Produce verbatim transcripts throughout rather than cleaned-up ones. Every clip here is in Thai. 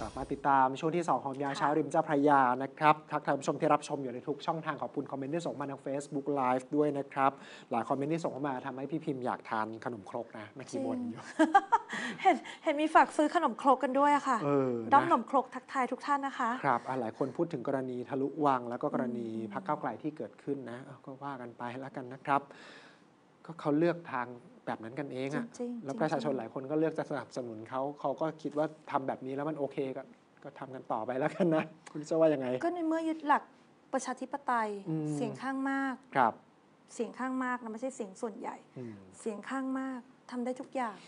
กลับมาติดตามช่วงที่สองของยาเช้าริมเจ้าพระยานะครับทักทายผู้ชมที่รับชมอยู่ในทุกช่องทางขอบคุณคอมเมนต์ที่ส่งมาทาง Facebook Live ด้วยนะครับหลายคอมเมนต์ที่ส่งเข้ามาทำให้พี่พิมพ์อยากทานขนมครกนะเมื่อกี้บ่นอยู่ เห็นเห็นมีฝากซื้อขนมครกกันด้วยอะค่ะด้อมขนมครกทักทายทุกท่านนะคะครับหลายคนพูดถึงกรณีทะลุวังแล้วก็กรณีพรรคก้าวไกลที่เกิดขึ้นนะก็ว่ากันไปแล้วกันนะครับก็เขาเลือกทางแบบนั้นกันเองอะแล้วประชาชนหลายคนก็เลือกจะสนับสนุนเขาเขาก็คิดว่าทำแบบนี้แล้วมันโอเคก็ก็ทำกันต่อไปแล้วกันนะคุณจะว่ายังไงก็ในเมื่อยึดหลักประชาธิปไตยเสียงข้างมากครับเสียงข้างมากนะไม่ใช่เสียงส่วนใหญ่เสียงข้างมากทำได้ทุกอย่าง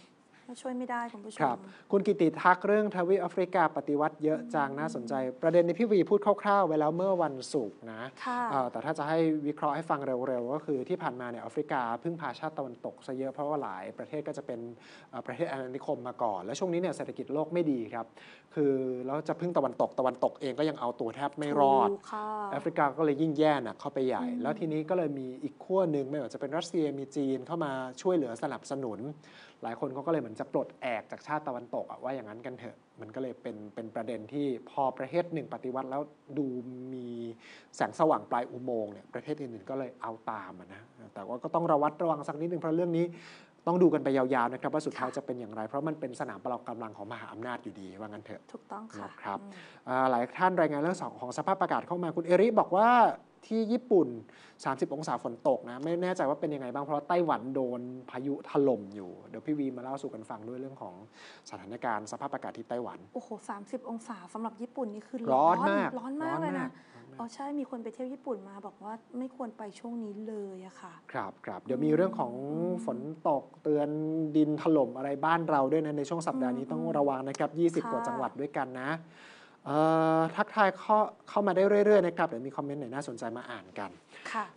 ช่วยไม่ได้คุณผู้ชมครับคุณกิติทักเรื่องทวีปแอฟริกาปฏิวัติเยอะจังน่าสนใจประเด็นในพี่วีพูดคร่าวๆไว้แล้วเมื่อวันศุกร์นะแต่ถ้าจะให้วิเคราะห์ให้ฟังเร็วๆก็คือที่ผ่านมาเนี่ยแอฟริกาพึ่งพาชาติตะวันตกซะเยอะเพราะว่าหลายประเทศก็จะเป็นประเทศอาณานิคมมาก่อนและช่วงนี้เนี่ยเศรษฐกิจโลกไม่ดีครับคือแล้วจะพึ่งตะวันตกตะวันตกเองก็ยังเอาตัวแทบไม่รอดแอฟริกาก็เลยยิ่งแย่หนักเข้าไปใหญ่แล้วทีนี้ก็เลยมีอีกขั้วหนึ่งไม่ว่าจะเป็นรัสเซียมีจีนเข้ามาช่วยเหลือสนับสนุนหลายคนเขาก็เลยเหมือนจะปลดแอกจากชาติตะวันตกว่าอย่างนั้นกันเถอะมันก็เลยเป็นเป็นประเด็นที่พอประเทศหนึ่งปฏิวัติแล้วดูมีแสงสว่างปลายอุโมงค์เนี่ยประเทศอื่นๆก็เลยเอาตามนะแต่ว่าก็ต้องระวัดระวังสักนิดหนึ่งเพราะเรื่องนี้ต้องดูกันไปยาวๆนะครับว่าสุดท้ายจะเป็นอย่างไรเพราะมันเป็นสนามประลองกำลังของมหาอำนาจอยู่ดีว่างั้นเถอะถูกต้องค่ะครับหลายท่านรายงานเรื่องสองของสภาพอากาศเข้ามาคุณเอริบอกว่าที่ญี่ปุ่นสามสิบองศาฝนตกนะไม่แน่ใจว่าเป็นยังไงบ้างเพราะไต้หวันโดนพายุถล่มอยู่เดี๋ยวพี่วีมาเล่าสู่กันฟังด้วยเรื่องของสถานการณ์สภาพอากาศที่ไต้หวันโอ้โหสามสิบองศาสำหรับญี่ปุ่นนี่คือร้อนมากร้อนมากเลยนะอ๋อใช่มีคนไปเที่ยวญี่ปุ่นมาบอกว่าไม่ควรไปช่วงนี้เลยอะค่ะครับครับเดี๋ยวมีเรื่องของฝนตกเตือนดินถล่มอะไรบ้านเราด้วยนะในช่วงสัปดาห์นี้ต้องระวังนะครับยี่สิบกว่าจังหวัดด้วยกันนะทักทายเข้าเข้ามาได้เรื่อยๆนะครับเดี๋ยวมีคอมเมนต์ไหนน่าสนใจมาอ่านกัน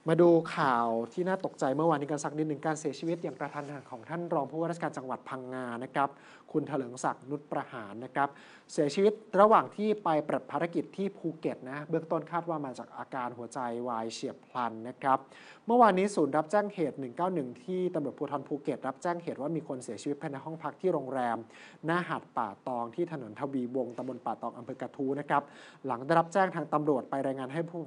มาดูข่าวที่น่าตกใจเมื่อวานนี้กันสักนิดหนึ่งการเสียชีวิตอย่างกระทันหันของท่านรองผู้ว่าราชการจังหวัดพังงานะครับคุณเถลิงศักดิ์นุชประหารนะครับเสียชีวิตระหว่างที่ไปปฏิบัติภารกิจที่ภูเก็ตนะเบื้องต้นคาดว่ามาจากอาการหัวใจวายเฉียบพลันนะครับเมื่อวานนี้ศูนย์รับแจ้งเหตุหนึ่งเก้าหนึ่งที่ตำรวจภูธรภูเก็ตรับแจ้งเหตุว่ามีคนเสียชีวิตภายในห้องพักที่โรงแรมหน้าหาดป่าตองที่ถนนทวีวงศ์ตำบลป่าตองอำเภอกระทู้นะครับหลังได้รับแจ้งทางตำรวจไปรายงานให้ผู้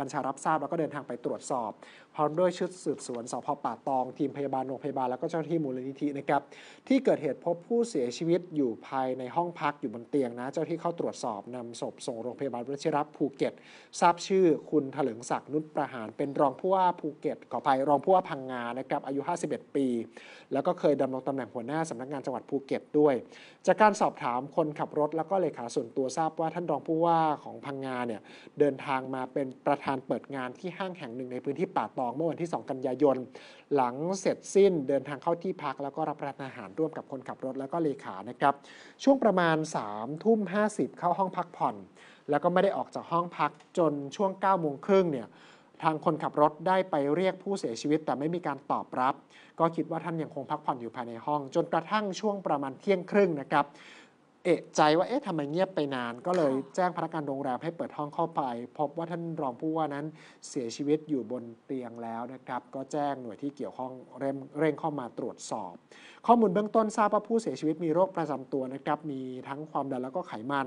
บัญชารับทราบแล้วก็เดินทางไปตรวจสอบพร้อมด้วยชุดสืบสวนสพป่าตองทีมพยาบาลโรงพยาบาลแล้วก็เจ้าหน้าที่มูลนิธินะครับที่เกิดเหตุพบผู้เสียชีวิตอยู่ภายในห้องพักอยู่บนเตียงนะเจ้าที่เข้าตรวจสอบนำศพส่งโรงพยาบาลวชิรภูเก็ตทราบชื่อคุณเถลิงศักดิ์นุชประหารเป็นรองผู้ว่าภูเก็ตขออภัยรองผู้ว่าพังงานะครับอายุห้าสิบเอ็ดปีแล้วก็เคยดำรงตำแหน่งหัวหน้าสำนักงานจังหวัดภูเก็ตด้วยจากการสอบถามคนขับรถแล้วก็เลขาส่วนตัวทราบว่าท่านรองผู้ว่าของพังงาเนี่ยเดินทางมาเป็นประธานเปิดงานที่ห้างแห่งหนึ่งในพื้นที่ป่าตองเมื่อวันที่สองกันยายนหลังเสร็จสิ้นเดินทางเข้าที่พักแล้วก็รับประทานอาหารร่วมกับคนขับรถแล้วก็เลขานะครับช่วงประมาณสามทุ่มห้าสิบเข้าห้องพักผ่อนแล้วก็ไม่ได้ออกจากห้องพักจนช่วงเก้าโมงครึ่งเนี่ยทางคนขับรถได้ไปเรียกผู้เสียชีวิตแต่ไม่มีการตอบรับก็คิดว่าท่านยังคงพักผ่อนอยู่ภายในห้องจนกระทั่งช่วงประมาณเที่ยงครึ่งนะครับเอะใจว่าเอ๊ะทำไมเงียบไปนานก็เลยแจ้งพนักงานโรงแรมให้เปิดห้องเข้าไปพบว่าท่านรองผู้ว่านั้นเสียชีวิตอยู่บนเตียงแล้วนะครับก็แจ้งหน่วยที่เกี่ยวข้องเร่งเร่งเข้ามาตรวจสอบข้อมูลเบื้องต้นทราบว่าผู้เสียชีวิตมีโรคประจำตัวนะครับมีทั้งความดันแล้วก็ไขมัน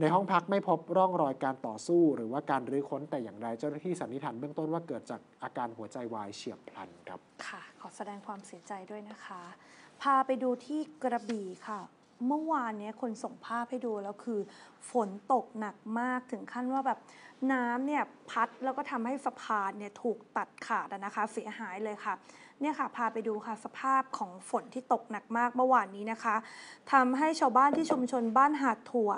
ในห้องพักไม่พบร่องรอยการต่อสู้หรือว่าการรื้อค้นแต่อย่างใดเจ้าหน้าที่สันนิษฐานเบื้องต้นว่าเกิดจากอาการหัวใจวายเฉียบพลันครับค่ะขอแสดงความเสียใจด้วยนะคะพาไปดูที่กระบี่ค่ะเมื่อวานนี้คนส่งภาพให้ดูแล้วคือฝนตกหนักมากถึงขั้นว่าแบบน้ำเนี่ยพัดแล้วก็ทำให้สะพานเนี่ยถูกตัดขาดนะคะเสียหายเลยค่ะเนี่ยค่ะพาไปดูค่ะสภาพของฝนที่ตกหนักมากเมื่อวานนี้นะคะทำให้ชาวบ้านที่ชุมชนบ้านหาดถั่ว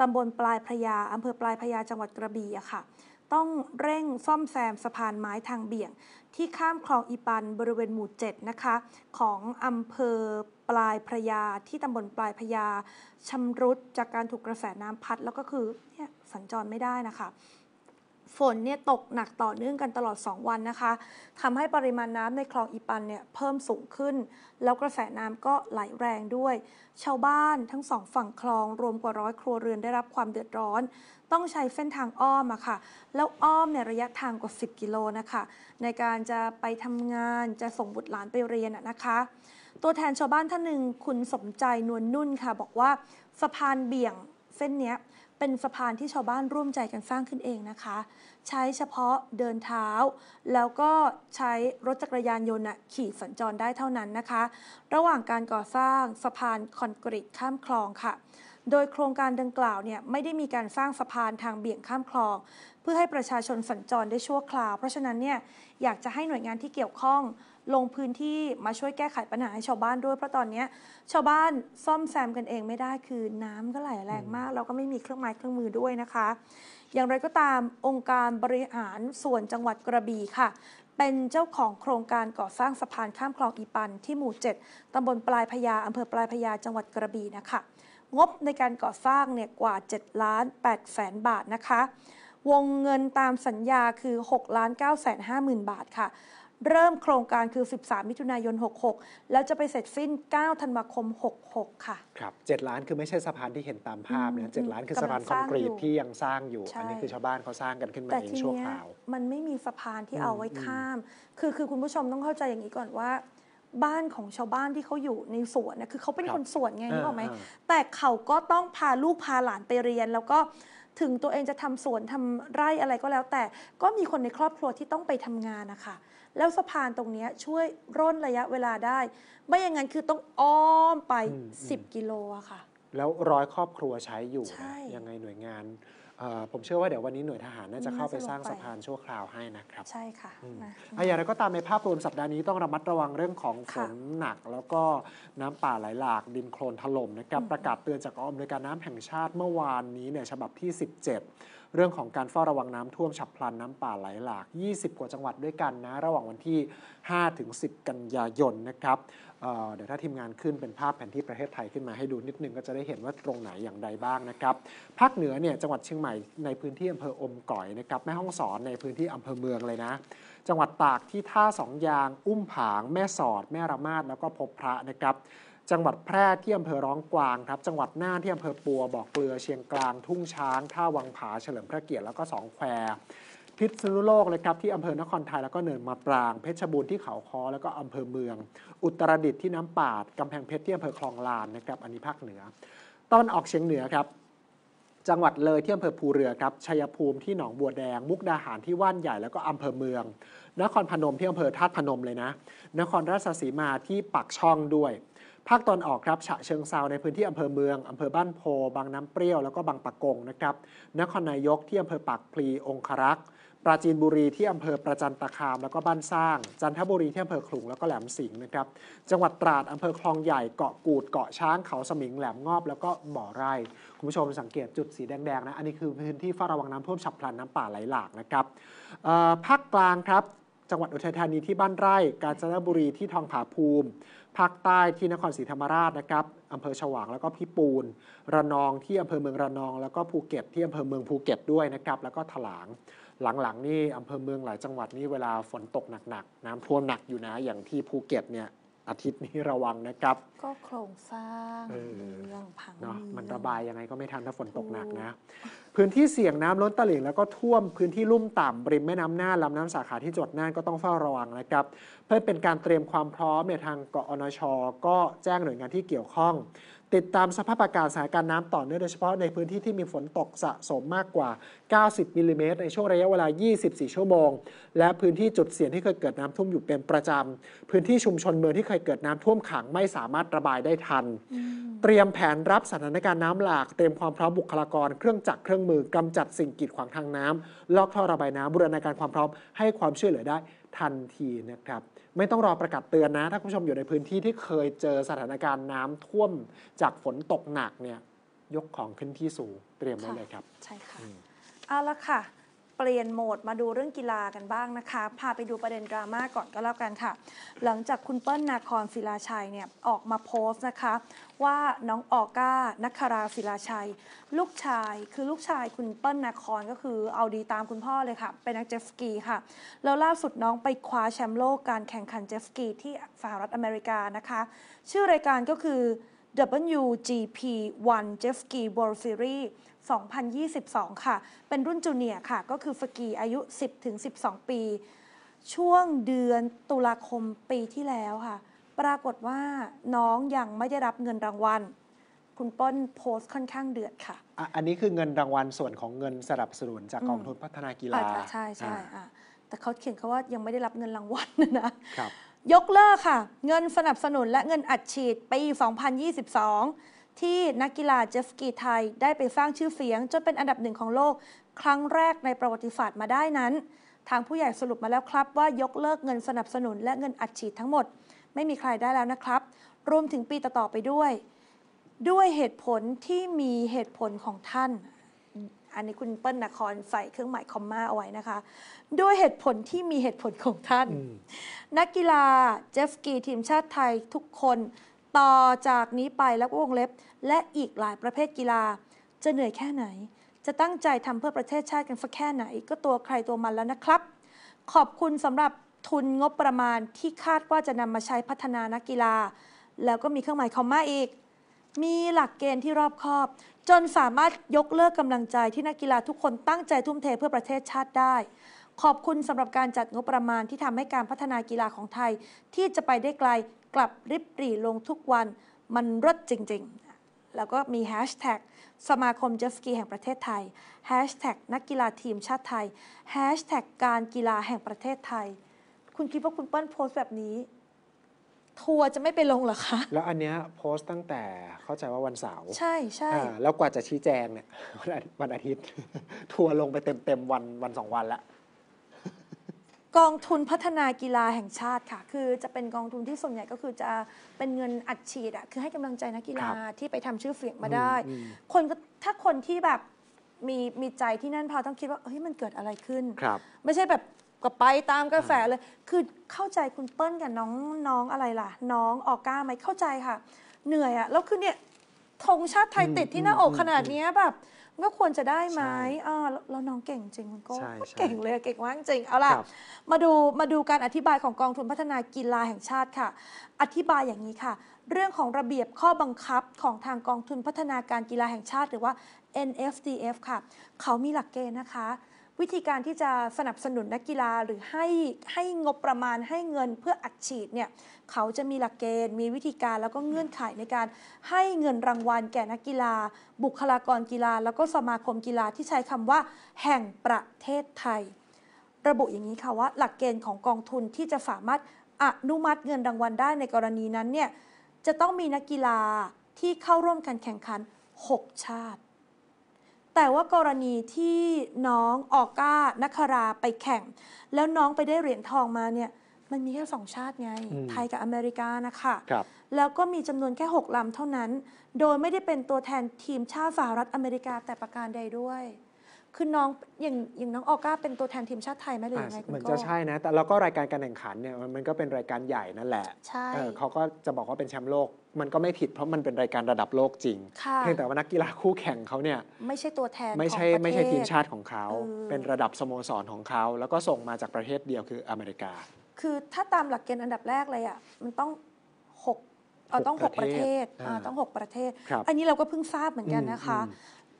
ตำบลปลายพระยาอำเภอปลายพระยาจังหวัดกระบี่อะค่ะต้องเร่งซ่อมแซมสะพานไม้ทางเบี่ยงที่ข้ามคลองอีปันบริเวณหมู่เจ็ดนะคะของอำเภอปลายพระยาที่ตำบลปลายพระยาชำรุดจากการถูกกระแสน้ำพัดแล้วก็คือเนี่ยสัญจรไม่ได้นะคะฝนเนี่ยตกหนักต่อเนื่องกันตลอดสองวันนะคะทำให้ปริมาณน้ำในคลองอีปันเนี่ยเพิ่มสูงขึ้นแล้วกระแสน้ำก็ไหลแรงด้วยชาวบ้านทั้งสองฝั่งคลองรวมกว่าร้อยครัวเรือนได้รับความเดือดร้อนต้องใช้เส้นทางอ้อมอะค่ะแล้วอ้อมเนี่ยระยะทางกว่าสิบกิโลนะคะในการจะไปทำงานจะส่งบุตรหลานไปเรียนนะคะตัวแทนชาวบ้านท่านหนึ่งคุณสมใจนวลนุ่นค่ะบอกว่าสะพานเบี่ยง เส้นนี้เป็นสะพานที่ชาวบ้านร่วมใจกันสร้างขึ้นเองนะคะใช้เฉพาะเดินเท้าแล้วก็ใช้รถจักรยานยนต์ขี่สัญจรได้เท่านั้นนะคะระหว่างการก่อสร้างสะพานคอนกรีตข้ามคลองค่ะโดยโครงการดังกล่าวเนี่ยไม่ได้มีการสร้างสะพานทางเบี่ยงข้ามคลองเพื่อให้ประชาชนสัญจรได้ชั่วคราวเพราะฉะนั้นเนี่ยอยากจะให้หน่วยงานที่เกี่ยวข้องลงพื้นที่มาช่วยแก้ไขปัญหาให้ชาวบ้านด้วยเพราะตอนนี้ชาวบ้านซ่อมแซมกันเองไม่ได้คือน้ำก็ไหลแรงมากแล้วก็ไม่มีเครื่องไม้เครื่องมือด้วยนะคะอย่างไรก็ตามองค์การบริหารส่วนจังหวัดกระบี่ค่ะเป็นเจ้าของโครงการก่อสร้างสะพานข้ามคลองอีปันที่หมู่เจ็ดตำบลปลายพญาอำเภอปลายพญาจังหวัดกระบี่นะคะงบในการก่อสร้างเนี่ยกว่าเจ็ดล้านแปดแสนบาทนะคะวงเงินตามสัญญาคือหกล้านเก้าแสนห้าหมื่นบาทค่ะเริ่มโครงการคือ สิบสามมิถุนายนหกหกแล้วจะไปเสร็จสิ้นเก้าธันวาคมหกหกค่ะครับเจ็ดล้านคือไม่ใช่สะพานที่เห็นตามภาพนะเจ็ดล้านคือสะพานคอนกรีตที่ยังสร้างอยู่อันนี้คือชาวบ้านเขาสร้างกันขึ้นมาเองชั่วคราวมันไม่มีสะพานที่เอาไว้ข้ามคือคือคุณผู้ชมต้องเข้าใจอย่างนี้ก่อนว่าบ้านของชาวบ้านที่เขาอยู่ในสวนนะคือเขาเป็นคนสวนไงรู้ไหมแต่เขาก็ต้องพาลูกพาหลานไปเรียนแล้วก็ถึงตัวเองจะทำสวนทำไร่อะไรก็แล้วแต่ก็มีคนในครอบครัวที่ต้องไปทำงานนะคะแล้วสะพานตรงนี้ช่วยร่นระยะเวลาได้ไม่อย่างนั้นคือต้องอ้อมไปสิบกิโลอะค่ะแล้วร้อยครอบครัวใช้อยู่นะยังไงหน่วยงานผมเชื่อว่าเดี๋ยววันนี้หน่วยทหารน่าจะเข้าไปสร้างสะพานชั่วคราวให้นะครับใช่ค่ะอย่างไรก็ตามในภาพรวมสัปดาห์นี้ต้องระมัดระวังเรื่องของฝนหนักแล้วก็น้ำป่าไหลหลากดินโคลนถล่มนะครับประกาศเตือนจากกองอำนวยการน้ำแห่งชาติเมื่อวานนี้เนี่ยฉบับที่สิบเจ็ดเรื่องของการเฝ้าระวังน้ำท่วมฉับพลันน้ำป่าไหลหลากยี่สิบกว่าจังหวัดด้วยกันนะระหว่างวันที่ห้าถึงสิบกันยายนนะครับเดี๋ยวถ้าทีมงานขึ้นเป็นภาพแผนที่ประเทศไทยขึ้นมาให้ดูนิดนึงก็จะได้เห็นว่าตรงไหนอย่างใดบ้างนะครับภาคเหนือเนี่ยจังหวัดเชียงใหม่ในพื้นที่อำเภออมก๋อยนะครับแม่ฮ่องสอนในพื้นที่อำเภอเมืองเลยนะจังหวัดตากที่ท่าสองยางอุ้มผางแม่สอดแม่ระมาดแล้วก็พบพระนะครับจังหวัดแพร่ที่อำเภอร้องกวางครับจังหวัดน่านที่อำเภอปัวบ่อเกลือเชียงกลางทุ่งช้างท่าวังผาเฉลิมพระเกียรติแล้วก็สองแควพิษณุโลกนะครับที่อำเภอนครไทยแล้วก็เนินมะปรางเพชรบูรณ์ที่เขาค้อแล้วก็อำเภอเมืองอุตรดิตถ์ที่น้ำปาดกำแพงเพชรที่อำเภอคลองลานนะครับอันนี้ภาคเหนือตอนออกเฉียงเหนือครับจังหวัดเลยที่อำเภอภูเรือครับชัยภูมิที่หนองบัวแดงมุกดาหารที่ว่านใหญ่แล้วก็อำเภอเมืองนครพนมที่อำเภอธาตุพนมเลยนะนครราชสีมาที่ปากช่องด้วยภาคตอนออกครับฉะเชิงเทราในพื้นที่อำเภอเมืองอำเภอบ้านโพบางน้ำเปรี้ยวแล้วก็บางปะกงนะครับนครนายกที่อำเภอปากพลีองครักษ์ปราจีนบุรีที่อำเภอประจันตคามแล้วก็บ้านสร้างจันทบุรีที่อำเภอขลุงแล้วก็แหลมสิงห์นะครับจังหวัดตราดอำเภอคลองใหญ่เกาะกูดเกาะช้างเขาสมิงแหลมงอบแล้วก็บ่อไร่คุณผู้ชมสังเกตจุดสีแดงๆนะอันนี้คือพื้นที่เฝ้าระวังน้ำท่วมฉับพลันน้ำป่าไหลหลากนะครับภาคกลางครับจังหวัดอุทัยธานีที่บ้านไร่กาญจนบุรีที่ทองผาภูมิภาคใต้ที่นครศรีธรรมราชนะครับอำเภอฉวางแล้วก็พิปูนระนองที่อำเภอเมืองระนองแล้วก็ภูเก็ตที่อำเภอเมืองภูเก็ตด้วยนะครับแล้วก็ถลางหลังๆนี่อำเภอเมืองหลายจังหวัดนี่เวลาฝนตกหนักๆน้ำท่วมหนักอยู่นะอย่างที่ภูเก็ตเนี่ยอาทิตย์นี้ระวังนะครับก็โครงสร้างเรื่องพังเนาะมันระบายยังไงก็ไม่ทันถ้าฝนตกหนักนะพื้นที่เสี่ยงน้ำล้นตลิ่งแล้วก็ท่วมพื้นที่ลุ่มต่ำริมแม่น้ำน่านลำน้ำสาขาที่จังหวัดน่านก็ต้องเฝ้าระวังนะครับเพื่อเป็นการเตรียมความพร้อมในทางกอนช.ก็แจ้งหน่วยงานที่เกี่ยวข้องติดตามสภาพอากาศสถานการณ์น้ำต่อเนื่องโดยเฉพาะในพื้นที่ที่มีฝนตกสะสมมากกว่าเก้าสิบมิลลิเมตรในช่วงระยะเวลายี่สิบสี่ชั่วโมงและพื้นที่จุดเสี่ยงที่เคยเกิดน้ำท่วมอยู่เป็นประจำพื้นที่ชุมชนเมืองที่เคยเกิดน้ำท่วมขังไม่สามารถระบายได้ทันเตรียมแผนรับสถานการณ์น้ำหลากเตรียมความพร้อมบุคลากรเครื่องจักรเครื่องมือกำจัดสิ่งกีดขวางทางน้ำลอกท่อระบายน้ำบูรณาการความพร้อมให้ความช่วยเหลือได้ทันทีนะครับไม่ต้องรอประกาศเตือนนะถ้าคุณผู้ชมอยู่ในพื้นที่ที่เคยเจอสถานการณ์น้ำท่วมจากฝนตกหนักเนี่ยยกของขึ้นที่สูงเตรียมไว้เลยครับใช่ค่ะเอาละค่ะเปลี่ยนโหมดมาดูเรื่องกีฬากันบ้างนะคะพาไปดูประเด็นดราม่าก่อนก็แล้วกันค่ะหลังจากคุณเปิ้ลนาคอนศิลาชัยเนี่ยออกมาโพสต์นะคะว่าน้องออก้านัคราศิลาชัยลูกชายคือลูกชายคุณเปิ้ลนาคอนก็คือเอาดีตามคุณพ่อเลยค่ะเป็นนักเจฟสกีค่ะแล้วล่าสุดน้องไปคว้าแชมป์โลกการแข่งขันเจฟสกีที่สหรัฐอเมริกานะคะชื่อรายการก็คือ ดับเบิลยู จี พี วัน Jet Ski World Seriesสองพันยี่สิบสองค่ะเป็นรุ่นจูเนียร์ค่ะก็คือสกีอายุ สิบถึงสิบสอง ปีช่วงเดือนตุลาคมปีที่แล้วค่ะปรากฏว่าน้องยังไม่ได้รับเงินรางวัล คุณเปิ้ลโพสต์ค่อนข้างเดือดค่ะ อ, อันนี้คือเงินรางวัลส่วนของเงินสนับสนุนจากกองทุนพัฒนากีฬาใช่ใช่แต่เขาเขียนเขาว่ายังไม่ได้รับเงินรางวัล นะครับยกเลิกค่ะเงินสนับสนุนและเงินอัดฉีดปีสองพันยี่สิบสองที่นักกีฬาเจตสกีไทยได้ไปสร้างชื่อเสียงจนเป็นอันดับหนึ่งของโลกครั้งแรกในประวัติศาสตร์มาได้นั้นทางผู้ใหญ่สรุปมาแล้วครับว่ายกเลิกเงินสนับสนุนและเงินอัดฉีดทั้งหมดไม่มีใครได้แล้วนะครับรวมถึงปีต่อๆไปด้วยด้วยเหตุผลที่มีเหตุผลของท่านอันนี้คุณเปิ้ลนครใส่เครื่องหมายคอมม่าเอาไว้นะคะด้วยเหตุผลที่มีเหตุผลของท่านนักกีฬาเจตสกีทีมชาติไทยทุกคนต่อจากนี้ไปแล้ววงเล็บและอีกหลายประเภทกีฬาจะเหนื่อยแค่ไหนจะตั้งใจทำเพื่อประเทศชาติกันสักแค่ไหนก็ตัวใครตัวมันแล้วนะครับขอบคุณสำหรับทุนงบประมาณที่คาดว่าจะนำมาใช้พัฒนานักกีฬาแล้วก็มีเครื่องหมายคอมม่าอีกมีหลักเกณฑ์ที่รอบคอบจนสามารถยกเลิกกำลังใจที่นักกีฬาทุกคนตั้งใจทุ่มเทเพื่อประเทศชาติได้ขอบคุณสำหรับการจัดงบประมาณที่ทำให้การพัฒนากีฬาของไทยที่จะไปได้ไกลกลับริบหรี่ลงทุกวันมันรดจริงๆแล้วก็มีแฮชแท็กสมาคมเจตสกีแห่งประเทศไทยแฮชแท็กนักกีฬาทีมชาติไทยแฮชแท็กการกีฬาแห่งประเทศไทยคุณคิดว่าคุณเปิ้ลโพสต์แบบนี้ทัวร์จะไม่ไปลงหรอคะแล้วอันเนี้ยโพสต์ตั้งแต่เข้าใจว่าวันเสาร์ใช่ใช่แล้วกว่าจะชี้แจงเนี่ยวันอาทิตย์ทัวร์ลงไปเต็มเต็มวันวันสองวันละกองทุนพัฒนากีฬาแห่งชาติค่ะคือจะเป็นกองทุนที่ส่วนใหญ่ก็คือจะเป็นเงินอัดฉีดอ่ะคือให้กำลังใจนักกีฬาที่ไปทำชื่อเสียงมาได้คนก็ถ้าคนที่แบบมีมีใจที่นั่นพอต้องคิดว่าเฮ้ยมันเกิดอะไรขึ้นครับไม่ใช่แบบก็ไปตามกระแสเลยคือเข้าใจคุณเปิ้ลกับน้องน้องอะไรล่ะน้องออก้าไหมเข้าใจค่ะเหนื่อยอะแล้วคือเนี่ยธงชาติไทยติดที่หน้าอกขนาดนี้แบบก็ควรจะได้ไหมอ่าแล้วน้องเก่งจริงคุณโก้เก่งเลยเก่งมากจริงเอาล่ะมาดูมาดูการอธิบายของกองทุนพัฒนากีฬาแห่งชาติค่ะอธิบายอย่างนี้ค่ะเรื่องของระเบียบข้อบังคับของทางกองทุนพัฒนาการกีฬาแห่งชาติหรือว่า เอ็น เอฟ ดี เอฟ ค่ะเขามีหลักเกณฑ์นะคะวิธีการที่จะสนับสนุนนักกีฬาหรือให้ให้งบประมาณให้เงินเพื่ออัดฉีดเนี่ยเขาจะมีหลักเกณฑ์มีวิธีการแล้วก็เงื่อนไขในการให้เงินรางวัลแก่นักกีฬาบุคลากรกีฬาแล้วก็สมาคมกีฬาที่ใช้คำว่าแห่งประเทศไทยระบุอย่างนี้ค่ะว่าหลักเกณฑ์ของกองทุนที่จะสามารถอนุมัติเงินรางวัลได้ในกรณีนั้นเนี่ยจะต้องมีนักกีฬาที่เข้าร่วมการแข่งขันหกชาติแต่ว่ากรณีที่น้องออก้านคราไปแข่งแล้วน้องไปได้เหรียญทองมาเนี่ยมันมีแค่สองชาติไงไทยกับอเมริกานะคะแล้วก็มีจำนวนแค่หกลำเท่านั้นโดยไม่ได้เป็นตัวแทนทีมชาติสหรัฐอเมริกาแต่ประการใดด้วยคือน้องอย่างอย่างน้องออก้าเป็นตัวแทนทีมชาติไทยไหมหรือยังไงเหมือนจะใช่นะแต่เราก็รายการการแข่งขันเนี่ยมันก็เป็นรายการใหญ่นั่นแหละใช่เขาก็จะบอกว่าเป็นแชมป์โลกมันก็ไม่ผิดเพราะมันเป็นรายการระดับโลกจริงเพียงแต่ว่านักกีฬาคู่แข่งเขาเนี่ยไม่ใช่ตัวแทนไม่ใช่ไม่ใช่ทีมชาติของเขาเป็นระดับสโมสรของเขาแล้วก็ส่งมาจากประเทศเดียวคืออเมริกาคือถ้าตามหลักเกณฑ์อันดับแรกเลยอ่ะมันต้องหกเอาต้องหกประเทศต้องหกประเทศอันนี้เราก็เพิ่งทราบเหมือนกันนะคะ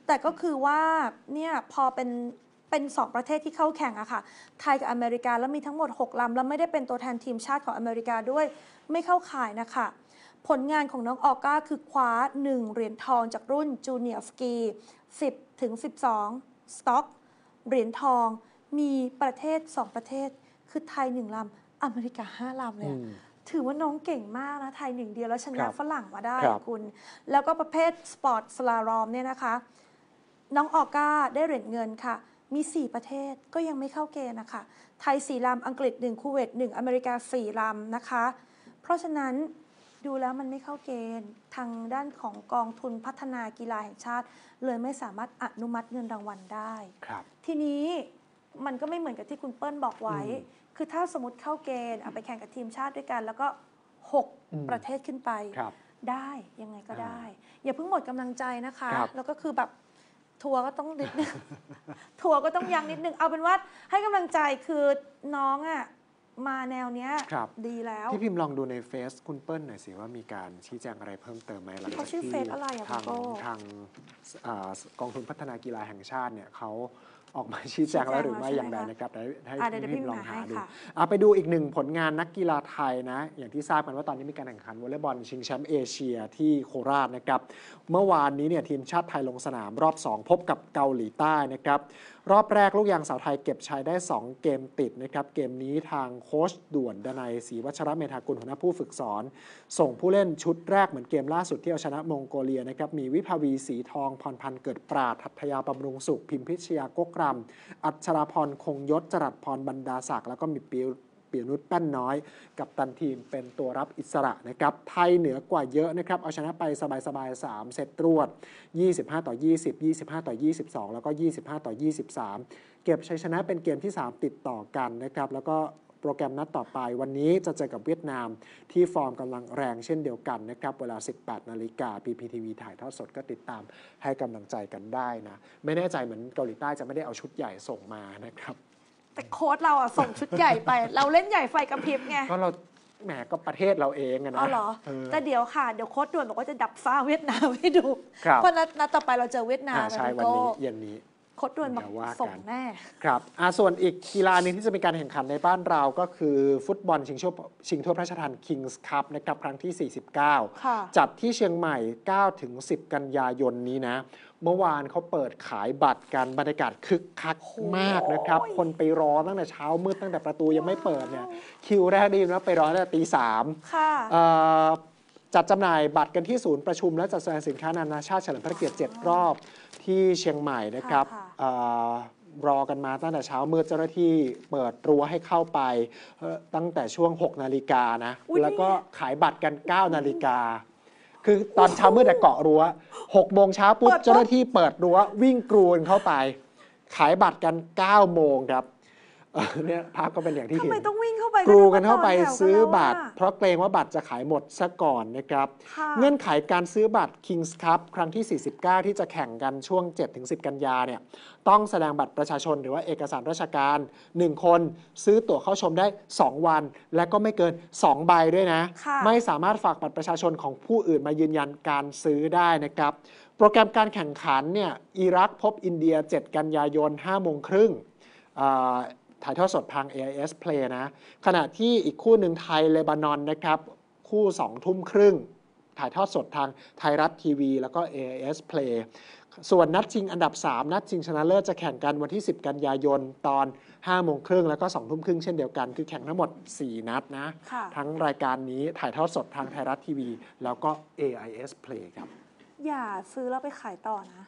แต่ก็คือว่าเนี่ยพอเป็นเป็นสองประเทศที่เข้าแข่งอะค่ะไทยกับอเมริกาแล้วมีทั้งหมดหกลำแล้วไม่ได้เป็นตัวแทนทีมชาติของอเมริกาด้วยไม่เข้าข่ายนะคะผลงานของน้องออก้าคือคว้าหนึ่งเหรียญทองจากรุ่นจูเนียร์สกี สิบถึงสิบสอง สต็อกเหรียญทองมีประเทศสองประเทศคือไทยหนึ่งลำอเมริกาห้าลำเลยถือว่าน้องเก่งมากนะไทยหนึ่งเดียวแล้วชนะฝรั่งมาได้คุณแล้วก็ประเภทสปอร์ตสลารอมเนี่ยนะคะน้องออก้าได้เหรียญเงินค่ะมีสี่ประเทศก็ยังไม่เข้าเกณฑ์นะคะไทยสี่ลำอังกฤษหนึ่งคูเวตหนึ่งอเมริกาสี่ลำนะคะเพราะฉะนั้นดูแล้วมันไม่เข้าเกณฑ์ทางด้านของกองทุนพัฒนากีฬาแห่งชาติเลยไม่สามารถอนุมัติเงินรางวัลได้ครับทีนี้มันก็ไม่เหมือนกับที่คุณเปิ้ลบอกไว้คือถ้าสมมติเข้าเกณฑ์เอาไปแข่งกับทีมชาติด้วยกันแล้วก็หกประเทศขึ้นไปได้ยังไงก็ได้อย่าเพิ่งหมดกำลังใจนะคะแล้วก็คือแบบทัวร์ก็ต้องนิดนึงทัวร์ก็ต้องยังนิดนึงเอาเป็นว่าให้กำลังใจคือน้องอ่ะมาแนวเนี้ยดีแล้วพี่พิมพ์ลองดูในเฟซคุณเปิ้ลหน่อยสิว่ามีการชี้แจงอะไรเพิ่มเติมไหมหลังจากที่ทางทางกองทุนพัฒนากีฬาแห่งชาติเนี่ยเขา ออกมาชี้แจงแล้วหรือไม่อย่างไรนะครับให้พี่ลองหาดูไปดูอีกหนึ่งผลงานนักกีฬาไทยนะอย่างที่ทราบกันว่าตอนนี้มีการแข่งขันวอลเลย์บอลชิงแชมป์เอเชียที่โคราชนะครับเมื่อวานนี้เนี่ยทีมชาติไทยลงสนามรอบสองพบกับเกาหลีใต้นะครับรอบแรกลูกยางสาวไทยเก็บชัยได้สองเกมติดนะครับเกมนี้ทางโค้ชด่วนดนัยศรีวัชระเมธากุลหัวหน้าผู้ฝึกสอนส่งผู้เล่นชุดแรกเหมือนเกมล่าสุดที่เอาชนะมองโกเลียนะครับมีวิภาวีสีทองพรพันธ์เกิดปราดทัตยาบำรุงสุขพิมพิชยากกรำอัชราพรคงยศจรัสพรบรรดาศักดิ์แล้วก็มีปิวปิวนุชแป้นน้อยกับตันทีมเป็นตัวรับอิสระนะครับไทยเหนือกว่าเยอะนะครับเอาชนะไปสบายๆสามเซตรวดยี่สิบห้าต่อยี่สิบ ยี่สิบห้าต่อยี่สิบสองแล้วก็ยี่สิบห้าต่อยี่สิบสามเก็บชัยชนะเป็นเกมที่สามติดต่อกันนะครับแล้วก็โปรแกรมนัดต่อไปวันนี้จะเจอกับเวียดนามที่ฟอร์มกำลังแรงเช่นเดียวกันนะครับเวลา สิบแปดนาฬิกา พี พี ที วี ถ่ายทอดสดก็ติดตามให้กำลังใจกันได้นะไม่แน่ใจเหมือนเกาหลีใต้จะไม่ได้เอาชุดใหญ่ส่งมานะครับแต่โค้ชเราอ่ะส่งชุดใหญ่ไป เราเล่นใหญ่ไฟกระพริบไงก็เราแหมก็ประเทศเราเองนะอ๋อเหรอแต่เดี๋ยวค่ะเดี๋ยวโค้ชด่วนบอกว่าจะดับฟ้าเวียดนามให้ดูเพราะนัดต่อไปเราเจอเวียดนามใช่วันนี้เย็นนี้โคตรด่วนบอกส่งแน่ครับส่วนอีกกีฬาหนึ่งที่จะมีการแข่งขันในบ้านเราก็คือฟุตบอลชิงถ้วยพระราชทาน Kings Cup นะครับครั้งที่ สี่สิบเก้า จัดที่เชียงใหม่ เก้าถึงสิบกันยายนนี้นะเมื่อวานเขาเปิดขายบัตรกันบรรยากาศคึกคักมากนะครับคนไปรอตั้งแต่เช้ามืดตั้งแต่ประตูยังไม่เปิดเนี่ยคิวแรกดีนะไปรอตั้งแต่ตีสามจัดจำหน่ายบัตรกันที่ศูนย์ประชุมและจัดแสดงสินค้านานาชาติเฉลิมพระเกียรติเจ็ดรอบที่เชียงใหม่นะครับรอกันมาตั้งแต่เช้ามืดเจ้าหน้าที่เปิดรั้วให้เข้าไปตั้งแต่ช่วงหกนาฬิกานะแล้วก็ขายบัตรกันเก้านาฬิกาคือตอนเช้ามืดแต่เกาะรั้วหกโมงเช้าปุ๊บเจ้าหน้าที่เปิดรั้ววิ่งกรูนเข้าไปขายบัตรกันเก้าโมงครับเนี่ยภาพก็เป็นอย่างที่เห็นทำไมต้องวิ่งเข้าไปกรูกันเข้าไปซื้อบัตรเพราะเกรงว่าบัตรจะขายหมดซะก่อนนะครับเงื่อนไขการซื้อบัตร Kings Cup ครั้งที่สี่สิบเก้าที่จะแข่งกันช่วง เจ็ดถึงสิบกันยาเนี่ยต้องแสดงบัตรประชาชนหรือว่าเอกสารราชการหนึ่งคนซื้อตั๋วเข้าชมได้สองวันและก็ไม่เกินสองใบด้วยนะไม่สามารถฝากบัตรประชาชนของผู้อื่นมายืนยันการซื้อได้นะครับโปรแกรมการแข่งขันเนี่ยอิรักพบอินเดียเจ็ดกันยายน ห้าโมงครึ่งถ่ายทอดสดทาง เอ ไอ เอส Play นะขณะที่อีกคู่หนึ่งไทยเลบานอนนะครับคู่สองทุ่มครึ่งถ่ายทอดสดทางไทยรัฐทีวีแล้วก็ เอ ไอ เอส Play ส่วนนัดชิงอันดับสามนัดชิงชนะเลิศจะแข่งกันวันที่สิบกันยายนตอนห้าโมงครึ่งแล้วก็สองทุ่มครึ่งเช่นเดียวกันคือแข่งทั้งหมดสี่นัดนะทั้งรายการนี้ถ่ายทอดสดทางไทยรัฐทีวีแล้วก็ เอ ไอ เอส Play ครับอย่าซื้อแล้วไปขายต่อนะ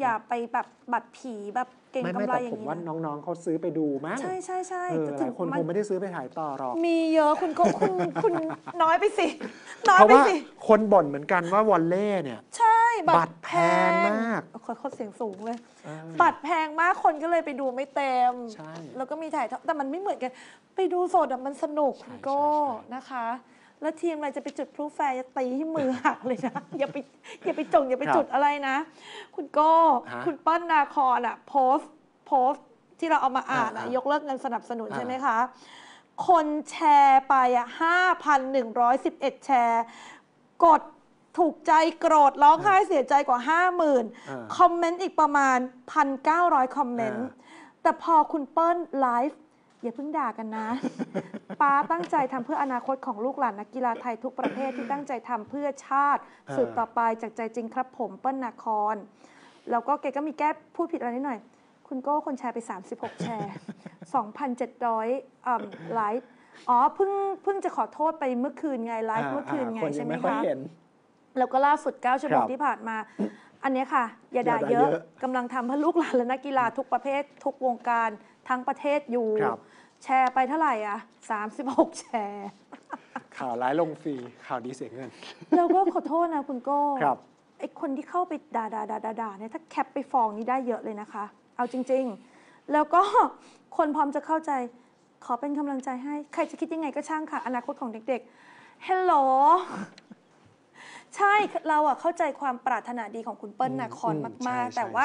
อย่าไปแบบบัตรผีแบบเก่งกำไรอย่างนี้ผมว่าน้องๆเขาซื้อไปดูมั้งใช่ใช่ใช่แต่คนคงไม่ได้ซื้อไปถ่ายต่อหรอกมีเยอะคุณก็คุณคุณน้อยไปสิน้อยไปสิคนบ่นเหมือนกันว่าวอลเล่เนี่ยใช่บัตรแพงมากโคตรเสียงสูงเลยบัตรแพงมากคนก็เลยไปดูไม่เต็มใช่แล้วก็มีถ่ายแต่มันไม่เหมือนกันไปดูสดมันสนุกคุณก็นะคะแล้วทีมอะไรจะไปจุดพลุแฟร์จะตีให้มือหักเลยนะอย่าไปอย่าไปจงอย่าไปจุดอะไรนะคุณโก้คุณป้อนนาคอนอ่ะโพสโพสที่เราเอามาอ่านยกเลิกเงินสนับสนุนใช่ไหมคะคนแชร์ไปอ่ะ ห้าพันหนึ่งร้อยสิบเอ็ด แชร์กดถูกใจโกรธร้องไห้เสียใจกว่า ห้าหมื่น คอมเมนต์อีกประมาณ หนึ่งพันเก้าร้อย คอมเมนต์แต่พอคุณเปิ้ลไลฟ์อย่าเพิ่งด่ากันนะป้าตั้งใจทำเพื่ออนาคตของลูกหลานนักกีฬาไทยทุกประเภทที่ตั้งใจทำเพื่อชาติสืบต่อไปจากใจจริงครับผมเปิ้ลนาคอนแล้วก็แกก็มีแก้พูดผิดอะไรนิดหน่อยคุณโก้คนแชร์ไปสามสิบหกแชร์ สองพันเจ็ดร้อย อ่ำไลฟ์อ๋อเพิ่งเพิ่งจะขอโทษไปเมื่อคืนไงไลฟ์เมื่อคืนไงใช่ไหมคะแล้วก็ล่าสุดเก้าชั่วโมงที่ผ่านมาอันนี้ค่ะอย่าด่าเยอะกำลังทำเพื่อลูกหลานและนักกีฬาทุกประเภททุกวงการทั้งประเทศอยู่แชร์ไปเท่าไหร่อ่ะสามสิบหกแชร์ข่าวร้ายลงฟรีข่าวดีเสียเงินแล้วก็ขอโทษนะคุณโก้ไอคนที่เข้าไปด่าด่าด่าด่าเนี่ยถ้าแคปไปฟองนี้ได้เยอะเลยนะคะเอาจริงๆแล้วก็คนพร้อมจะเข้าใจขอเป็นกำลังใจให้ใครจะคิดยังไงก็ช่างค่ะอนาคตของเด็กๆฮัลโหลใช่เราอะเข้าใจความปรารถนาดีของคุณเปิ้ลนาคอนมากๆแต่ว่า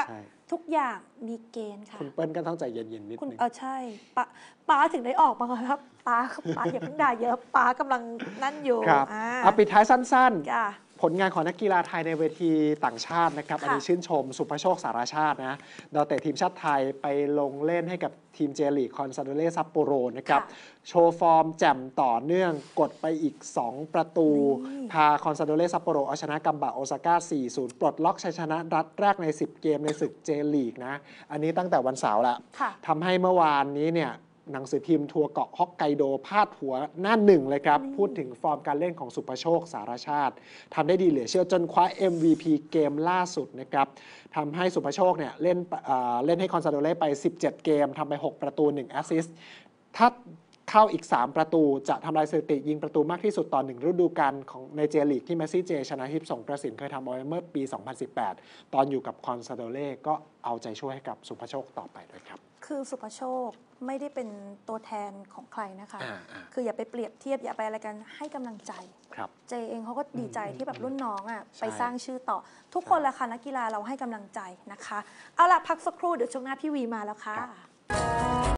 ทุกอย่างมีเกณฑ์ค่ะคุณเปิ้ลก็ต้องใจเย็นๆนิดนึงคุณเออใช่ป้าป้าถึงได้ออกมาครับป้าป้าอย่าเพิ่งด่าเยอะป้ากำลังนั่นอยู่ครับเอาปิดท้ายสั้นๆผ ลงานของนักกีฬาไทยในเวทีต่างชาตินะครับอันนี้ชื่นชมสุภโชคสารชาตินะดาวเตะทีมชาติไทยไปลงเล่นให้กับทีมเจลีกคอนซาโดเลซัปโปโรนะครับโชว์ฟอร์มแจ่มต่อเนื่องกดไปอีกสองประตูพาคอนซาโดเลซัปโปโรเอาชนะกัมบะโอซาก้า สี่ศูนย์ ปลดล็อกชัยชนะรัดแรกในสิบเกมในศึกเจลีกนะอันนี้ตั้งแต่วันเสาร์ละทำให้เมื่อวานนี้เนี่ยหนังสือพิมพ์ทัวร์เกาะฮอกไกโดพาดหัวหน้าหนึ่งเลยครับพูดถึงฟอร์มการเล่นของสุภโชคสารชาติทำได้ดีเหลือเชื่อจนคว้า เอ็ม วี พี เกมล่าสุดนะครับทำให้สุภโชคเนี่ยเล่นเล่นให้คอนซาโดเล่ไปสิบเจ็ดเกมทำไปหกประตูหนึ่งแอสซิสต์ถ้าเข้าอีกสามประตูจะทำลายสถิติยิงประตูมากที่สุดต่อหนึ่งฤดูกาลของในเจลีกที่เมสซี่เจชนะทิพย์สงกระสินเคยทำเอาไว้เมื่อปีสองพันสิบแปดตอนอยู่กับคอนซาโดเล่ก็เอาใจช่วยให้กับสุภโชคต่อไปด้วยครับคือสุภโชคไม่ได้เป็นตัวแทนของใครนะคะคืออย่าไปเปรียบเทียบอย่าไปอะไรกันให้กำลังใจเจเองเขาก็ดีใจที่แบบรุ่นน้องอ่ะไปสร้างชื่อต่อทุกคนละค่ะนักกีฬาเราให้กำลังใจนะคะเอาล่ะพักสักครู่เดี๋ยวช่วงหน้าพี่วีมาแล้วค่ะ